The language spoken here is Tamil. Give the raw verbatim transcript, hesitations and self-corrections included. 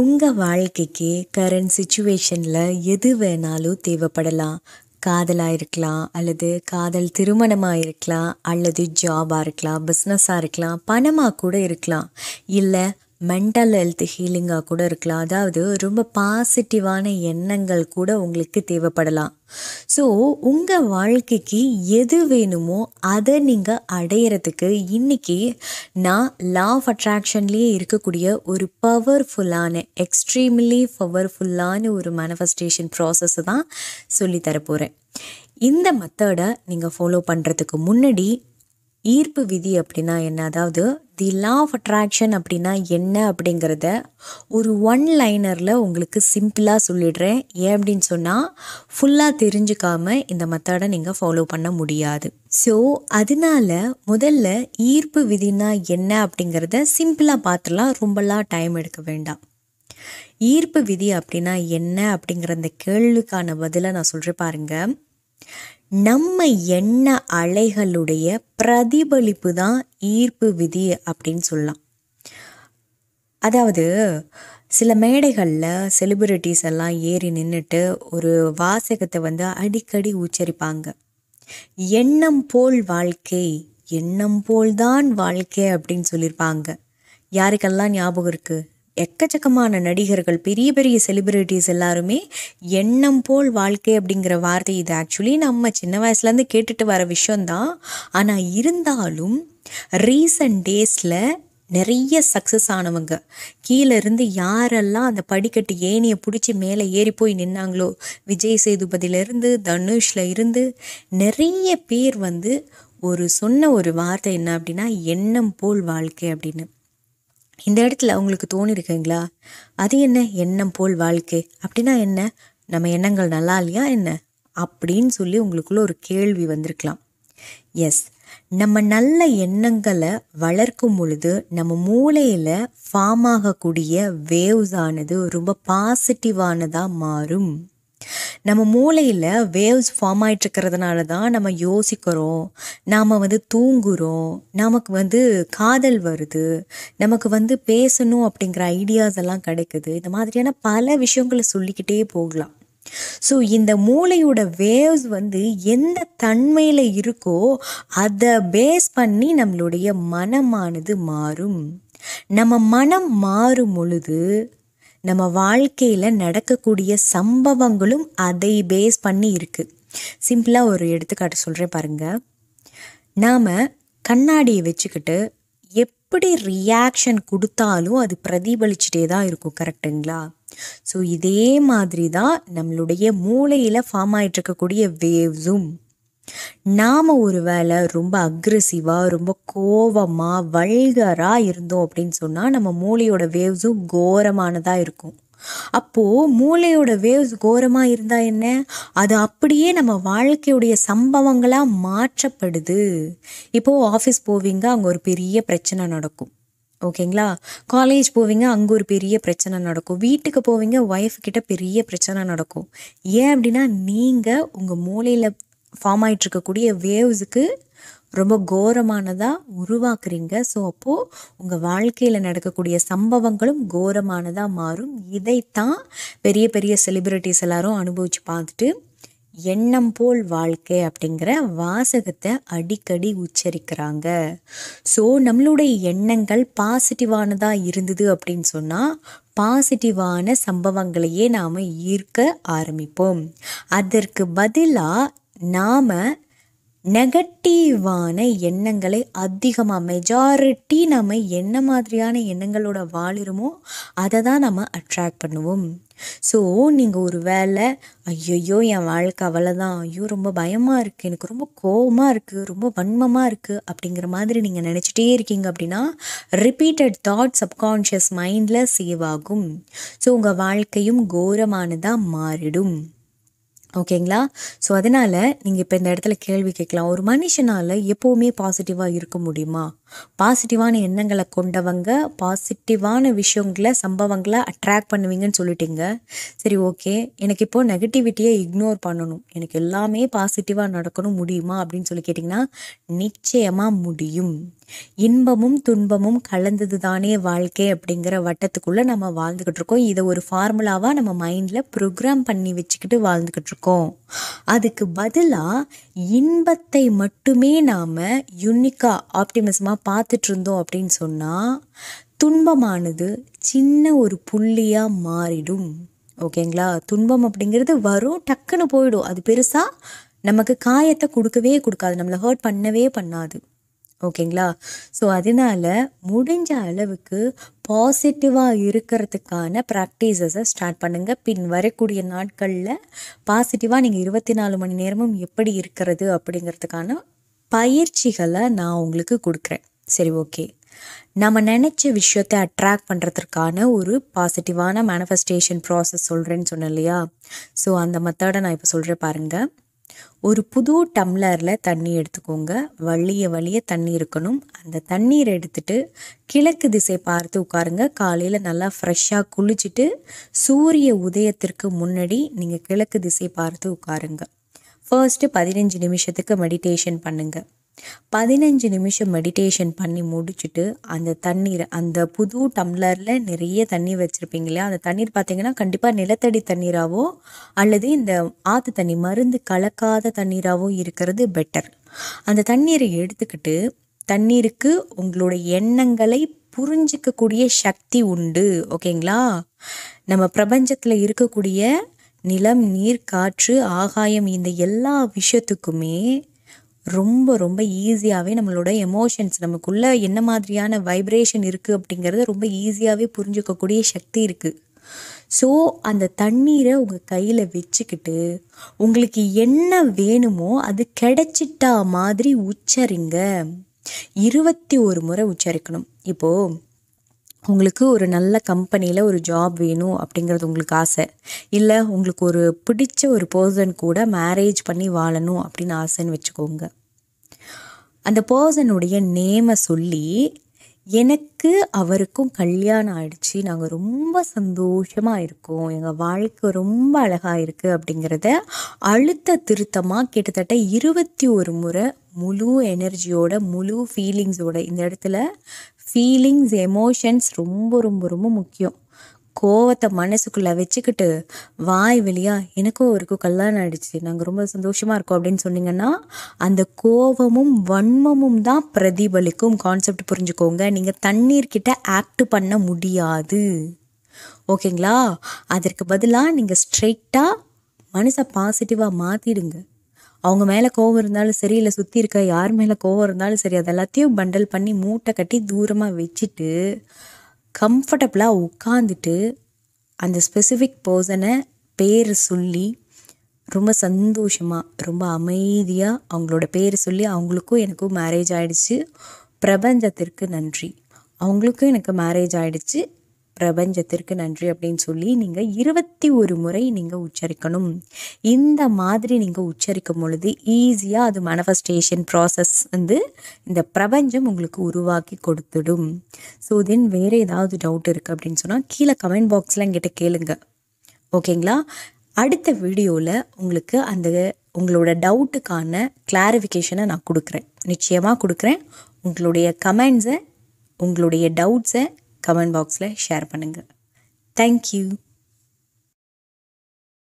உங்க வாழ்க்கைக்கு கரண்ட் சுச்சுவேஷன்ல எது வேணாலும் தேவைப்படலாம். காதலாக இருக்கலாம், அல்லது காதல் திருமணமாக இருக்கலாம், அல்லது ஜாபாக இருக்கலாம், பிஸ்னஸாக இருக்கலாம், பணமாக கூட இருக்கலாம், இல்லை மென்டல் ஹெல்த் ஹீலிங்காக கூட இருக்கலாம். அதாவது ரொம்ப பாசிட்டிவான எண்ணங்கள் கூட உங்களுக்கு தேவைப்படலாம். ஸோ உங்கள் வாழ்க்கைக்கு எது வேணுமோ அதை நீங்கள் அடையிறதுக்கு இன்றைக்கி நான் லா ஆஃப் அட்ராக்ஷன்லேயே இருக்கக்கூடிய ஒரு பவர்ஃபுல்லான எக்ஸ்ட்ரீம்லி பவர்ஃபுல்லான ஒரு மேனிஃபெஸ்டேஷன் ப்ராசஸ்ஸை தான் சொல்லித்தரப்போகிறேன். இந்த மெத்தடை நீங்கள் ஃபாலோ பண்ணுறதுக்கு முன்னாடி ஈர்ப்பு விதி அப்படின்னா என்ன, அதாவது தி லா ஆஃப் அட்ராக்ஷன் அப்படின்னா என்ன அப்படிங்கிறத ஒரு ஒன் லைனரில் உங்களுக்கு சிம்பிளாக சொல்லிடுறேன். ஏன் அப்படின்னு சொன்னால் ஃபுல்லாக தெரிஞ்சுக்காமல் இந்த மெத்தடை நீங்கள் ஃபாலோ பண்ண முடியாது. ஸோ அதனால முதல்ல ஈர்ப்பு விதினா என்ன அப்படிங்கிறத சிம்பிளாக பார்த்துலாம், ரொம்பலாம் டைம் எடுக்க வேண்டாம். ஈர்ப்பு விதி அப்படின்னா என்ன அப்படிங்கிற அந்த கேள்விக்கான பதிலை நான் சொல்கிறேன் பாருங்கள். நம்ம எண்ண அலைகளுடைய பிரதிபலிப்பு தான் ஈர்ப்பு விதி அப்படின்னு சொல்லலாம். அதாவது சில மேடைகளில் செலிபிரிட்டிஸ் எல்லாம் ஏறி நின்றுட்டு ஒரு வாசகத்தை வந்து அடிக்கடி உச்சரிப்பாங்க. எண்ணம் போல் வாழ்க்கை, எண்ணம் போல்தான் வாழ்க்கை அப்படின்னு சொல்லியிருப்பாங்க. யாருக்கெல்லாம் ஞாபகம் இருக்குது? எக்கச்சக்கமான நடிகர்கள், பெரிய பெரிய செலிபிரிட்டிஸ் எல்லாருமே எண்ணம் போல் வாழ்க்கை அப்படிங்கிற வார்த்தை இது ஆக்சுவலி நம்ம சின்ன வயசுலேருந்து கேட்டுட்டு வர விஷயந்தான். ஆனால் இருந்தாலும் ரீசன்ட் டேஸில் நிறைய சக்ஸஸ் ஆனவங்க கீழேருந்து யாரெல்லாம் அந்த படிக்கட்டு ஏணியை பிடிச்சி மேலே ஏறி போய் நின்னாங்களோ, விஜய் சேதுபதியிலேருந்து தனுஷில் இருந்து நிறைய பேர் வந்து ஒரு சொன்ன ஒரு வார்த்தை என்ன அப்படின்னா எண்ணம் போல் வாழ்க்கை அப்படின்னு. இந்த இடத்துல அவங்களுக்கு தோணிருக்கீங்களா, அது என்ன எண்ணம் போல் வாழ்க்கை அப்படின்னா என்ன, நம்ம எண்ணங்கள் நல்லா இல்லையா என்ன அப்படின்னு சொல்லி உங்களுக்குள்ள ஒரு கேள்வி வந்திருக்கலாம். எஸ், நம்ம நல்ல எண்ணங்களை வளர்க்கும் பொழுது நம்ம மூளையில் ஃபார்ம் ஆகக்கூடிய வேவ்ஸ் ஆனது ரொம்ப பாசிட்டிவானதாக மாறும். நம்ம மூளையில் வேவ்ஸ் ஃபார்ம் ஆகிட்டு இருக்கிறதுனால தான் நம்ம யோசிக்கிறோம், நாம் வந்து தூங்குகிறோம், நமக்கு வந்து காதல் வருது, நமக்கு வந்து பேசணும் அப்படிங்கிற ஐடியாஸ் எல்லாம் கிடைக்குது. இந்த மாதிரியான பல விஷயங்களை சொல்லிக்கிட்டே போகலாம். ஸோ இந்த மூளையோட வேவ்ஸ் வந்து எந்த தன்மையில் இருக்கோ அதை பேஸ் பண்ணி நம்மளுடைய மனமானது மாறும். நம்ம மனம் மாறும் பொழுது நம்ம வாழ்க்கையில் நடக்கக்கூடிய சம்பவங்களும் அதை பேஸ் பண்ணி இருக்குது. சிம்பிளாக ஒரு எடுத்துக்காட்டு சொல்கிறேன் பாருங்கள். நாம் கண்ணாடியை வச்சுக்கிட்டு எப்படி ரியாக்ஷன் கொடுத்தாலும் அது பிரதிபலிச்சுட்டே தான் இருக்கும், கரெக்டுங்களா? ஸோ இதே மாதிரி தான் நம்மளுடைய மூளையில் ஃபார்ம் ஆகிட்டு இருக்கக்கூடிய வேவ்ஸும். நாம் ஒரு வேளை ரொம்ப அக்ரெசிவாக, ரொம்ப கோபமாக, வல்கராக இருந்தோம் அப்படின்னு சொன்னால் நம்ம மூளையோட வேவ்ஸும் கோரமானதாக இருக்கும். அப்போது மூளையோட வேவ்ஸ் கோரமாக இருந்தால் என்ன, அது அப்படியே நம்ம வாழ்க்கையுடைய சம்பவங்களாக மாற்றப்படுது. இப்போது ஆஃபீஸ் போவீங்க, அங்கே ஒரு பெரிய பிரச்சனை நடக்கும், ஓகேங்களா? காலேஜ் போவீங்க, அங்கே ஒரு பெரிய பிரச்சனை நடக்கும். வீட்டுக்கு போவீங்க, ஒய்ஃப்கிட்ட பெரிய பிரச்சனை நடக்கும். ஏன் அப்படின்னா நீங்கள் உங்கள் மூளையில் ஃபார்ம் ஆகிட்டு இருக்கக்கூடிய வேவ்ஸுக்கு ரொம்ப கோரமானதாக உருவாக்குறீங்க. ஸோ அப்போது உங்கள் வாழ்க்கையில் நடக்கக்கூடிய சம்பவங்களும் கோரமானதாக மாறும். இதைத்தான் பெரிய பெரிய செலிபிரிட்டிஸ் எல்லாரும் அனுபவித்து பார்த்துட்டு எண்ணம் போல் வாழ்க்கை அப்படிங்கிற வாசகத்தை அடிக்கடி உச்சரிக்கிறாங்க. ஸோ நம்மளுடைய எண்ணங்கள் பாசிட்டிவானதாக இருந்தது அப்படின்னு சொன்னால் பாசிட்டிவான சம்பவங்களையே நாம் ஈர்க்க ஆரம்பிப்போம். அதற்கு பதிலாக நாம் நெகட்டிவான எண்ணங்களை அதிகமாக, மெஜாரிட்டி நம்ம என்ன மாதிரியான எண்ணங்களோட வாழுறோமோ அதை தான் நம்ம அட்ராக்ட் பண்ணுவோம். ஸோ நீங்கள் ஒரு வேளை ஐயோ என் வாழ்க்கை அவ்வளோதான், ஐயோ ரொம்ப பயமாக இருக்குது, எனக்கு ரொம்ப கோபமாக இருக்குது, ரொம்ப வன்மமாக இருக்குது அப்படிங்கிற மாதிரி நீங்கள் நினச்சிட்டே இருக்கீங்க அப்படின்னா ரிப்பீட்டட் தாட் சப்கான்ஷியஸ் மைண்டில் சேவ் ஆகும். ஸோ உங்கள் வாழ்க்கையும் கோரமானதாக மாறிடும், ஓகேங்களா? ஸோ அதனால் நீங்கள் இப்போ இந்த இடத்துல கேள்வி கேட்கலாம், ஒரு மனுஷனால் எப்போவுமே பாசிட்டிவாக இருக்க முடியுமா? பாசிட்டிவான எண்ணங்களை கொண்டவங்க, பாசிட்டிவான விஷயங்களை சம்பவங்களை அட்ராக்ட் பண்ணுவீங்கன்னு சொல்லிட்டீங்க. சரி, ஓகே, எனக்கு இப்போது நெகட்டிவிட்டியை இக்னோர் பண்ணணும், எனக்கு எல்லாமே பாசிட்டிவாக நடக்கணும் முடியுமா அப்படின்னு சொல்லி கேட்டிங்கன்னா நிச்சயமாக முடியும். இன்பமும் துன்பமும் கலந்தது தானே வாழ்க்கை அப்படிங்கிற வட்டத்துக்குள்ளே நம்ம வாழ்ந்துக்கிட்டு இருக்கோம். இதை ஒரு ஃபார்முலாவாக நம்ம மைண்டில் ப்ரோக்ராம் பண்ணி வச்சுக்கிட்டு வாழ்ந்துக்கிட்டு இருக்கோம். அதுக்கு பதிலாக இன்பத்தை மட்டுமே நாம் யூனிக்காக ஆப்டிமிசமாக பார்த்துட்டு இருந்தோம் அப்படின்னு சொன்னால் துன்பமானது சின்ன ஒரு புள்ளியாக மாறிடும். ஓகேங்களா? துன்பம் அப்படிங்கிறது வரும், டக்குன்னு போயிடும். அது பெருசாக நமக்கு காயத்தை கொடுக்கவே கொடுக்காது, நம்மளை ஹர்ட் பண்ணவே பண்ணாது. ஓகேங்களா? ஸோ அதனால் முடிஞ்ச அளவுக்கு பாசிட்டிவாக இருக்கிறதுக்கான ப்ராக்டிசஸை ஸ்டார்ட் பண்ணுங்கள். பின் வரக்கூடிய நாட்களில் பாசிட்டிவாக நீங்கள் இருபத்தி நாலு மணி நேரமும் எப்படி இருக்கிறது அப்படிங்கிறதுக்கான பயிற்சிகளை நான் உங்களுக்கு கொடுக்குறேன். சரி, ஓகே, நம்ம நினச்ச விஷயத்தை அட்ராக்ட் பண்ணுறதுக்கான ஒரு பாசிட்டிவான மேனிஃபெஸ்டேஷன் ப்ராசஸ் சொல்கிறேன்னு சொன்னேன் இல்லையா? ஸோ அந்த மெத்தடை நான் இப்போ சொல்கிறேன் பாருங்கள். ஒரு புது டம்ளரில் தண்ணி எடுத்துக்கோங்க. வலிய வலிய தண்ணி இருக்கணும். அந்த தண்ணீரை எடுத்துட்டு கிழக்கு திசை பார்த்து உட்காருங்க. காலையில் நல்லா ஃப்ரெஷ்ஷாக குளிச்சுட்டு சூரிய உதயத்திற்கு முன்னாடி நீங்கள் கிழக்கு திசை பார்த்து உட்காருங்க. ஃபர்ஸ்ட்டு பதினஞ்சு நிமிஷத்துக்கு மெடிடேஷன் பண்ணுங்கள். பதினஞ்சு நிமிஷம் மெடிடேஷன் பண்ணி முடிச்சுட்டு அந்த தண்ணீரை, அந்த புது டம்ளரில் நிறைய தண்ணி வச்சுருப்பீங்க இல்லையா, அந்த தண்ணீர் பார்த்தீங்கன்னா கண்டிப்பாக நிலத்தடி தண்ணீராகவோ அல்லது இந்த ஆற்று தண்ணி மருந்து கலக்காத தண்ணீராகவோ இருக்கிறது பெட்டர். அந்த தண்ணீரை எடுத்துக்கிட்டு தண்ணீருக்கு உங்களோட எண்ணங்களை புரிஞ்சிக்கக்கூடிய சக்தி உண்டு. ஓகேங்களா? நம்ம பிரபஞ்சத்தில் இருக்கக்கூடிய நிலம், நீர், காற்று, ஆகாயம் இந்த எல்லா விஷயத்துக்குமே ரொம்ப ரொம்ப ஈஸியாகவே நம்மளோட எமோஷன்ஸ், நமக்குள்ளே என்ன மாதிரியான வைப்ரேஷன் இருக்குது அப்படிங்கிறத ரொம்ப ஈஸியாகவே புரிஞ்சுக்கக்கூடிய சக்தி இருக்குது. ஸோ அந்த தண்ணீரை உங்கள் கையில் வச்சுக்கிட்டு உங்களுக்கு என்ன வேணுமோ அது கிடைச்சிட்டா மாதிரி உச்சரிங்க. இருபத்தி ஒரு முறை உச்சரிக்கணும். இப்போது உங்களுக்கு ஒரு நல்ல கம்பெனியில் ஒரு ஜாப் வேணும் அப்படிங்கிறது உங்களுக்கு ஆசை, இல்லை உங்களுக்கு ஒரு பிடிச்ச ஒரு பர்சன் கூட மேரேஜ் பண்ணி வாழணும் அப்படின்னு ஆசைன்னு வச்சுக்கோங்க. அந்த பர்சனுடைய நேமை சொல்லி, எனக்கு அவருக்கும் கல்யாணம் ஆயிடுச்சு, நாங்கள் ரொம்ப சந்தோஷமாக இருக்கோம், எங்கள் வாழ்க்கை ரொம்ப அழகாக இருக்குது அப்படிங்கிறத அழுத்த திருத்தமாக கிட்டத்தட்ட இருபத்தி ஒரு முறை முழு எனர்ஜியோட முழு ஃபீலிங்ஸோட. இந்த இடத்துல ஃபீலிங்ஸ், எமோஷன்ஸ் ரொம்ப ரொம்ப ரொம்ப முக்கியம். கோவத்தை மனசுக்குள்ளே வச்சுக்கிட்டு வாய் வெளியாக எனக்கும் அவருக்கும் கல்யாணம் ஆகிடுச்சு, நாங்கள் ரொம்ப சந்தோஷமாக இருக்கோம் அப்படின்னு சொன்னீங்கன்னா அந்த கோவமும் வன்மமும் தான் பிரதிபலிக்கும். கான்செப்ட் புரிஞ்சுக்கோங்க. நீங்கள் தண்ணீர்கிட்ட ஆக்ட் பண்ண முடியாது. ஓகேங்களா? அதற்கு பதிலாக நீங்கள் ஸ்ட்ரெயிட்டாக மனசை பாசிட்டிவாக மாற்றிடுங்க. அவங்க மேலே கோவம் இருந்தாலும் சரி, இல்லை சுற்றி இருக்க யார் மேலே கோவம் இருந்தாலும் சரி, அது எல்லாத்தையும் பண்டல் பண்ணி மூட்டை கட்டி தூரமாக வச்சுட்டு கம்ஃபர்டபுளாக உட்காந்துட்டு அந்த ஸ்பெசிஃபிக் பர்சனை பேர் சொல்லி ரொம்ப சந்தோஷமாக ரொம்ப அமைதியாக அவங்களோட பேர் சொல்லி, அவங்களுக்கும் எனக்கும் மேரேஜ் ஆகிடுச்சு, பிரபஞ்சத்திற்கு நன்றி, அவங்களுக்கும் எனக்கு மேரேஜ் ஆகிடுச்சு, பிரபஞ்சத்திற்கு நன்றி அப்படின்னு சொல்லி நீங்கள் இருபத்தி ஒரு முறை நீங்கள் உச்சரிக்கணும். இந்த மாதிரி நீங்கள் உச்சரிக்கும் பொழுது ஈஸியாக அது மேனிஃபெஸ்டேஷன் ப்ராசஸ் வந்து இந்த பிரபஞ்சம் உங்களுக்கு உருவாக்கி கொடுத்துடும். ஸோ தென் வேறு ஏதாவது டவுட் இருக்குது அப்படின்னு சொன்னால் கீழே கமெண்ட் பாக்ஸில் என்கிட்ட கேளுங்க. ஓகேங்களா? அடுத்த வீடியோவில் உங்களுக்கு அந்த உங்களோட டவுட்டுக்கான கிளாரிஃபிகேஷனை நான் கொடுக்குறேன், நிச்சயமாக கொடுக்குறேன். உங்களுடைய கமெண்ட்ஸை, உங்களுடைய டவுட்ஸை கமெண்ட் பாக்ஸில் ஷேர் பண்ணுங்கள். தேங்க்யூ.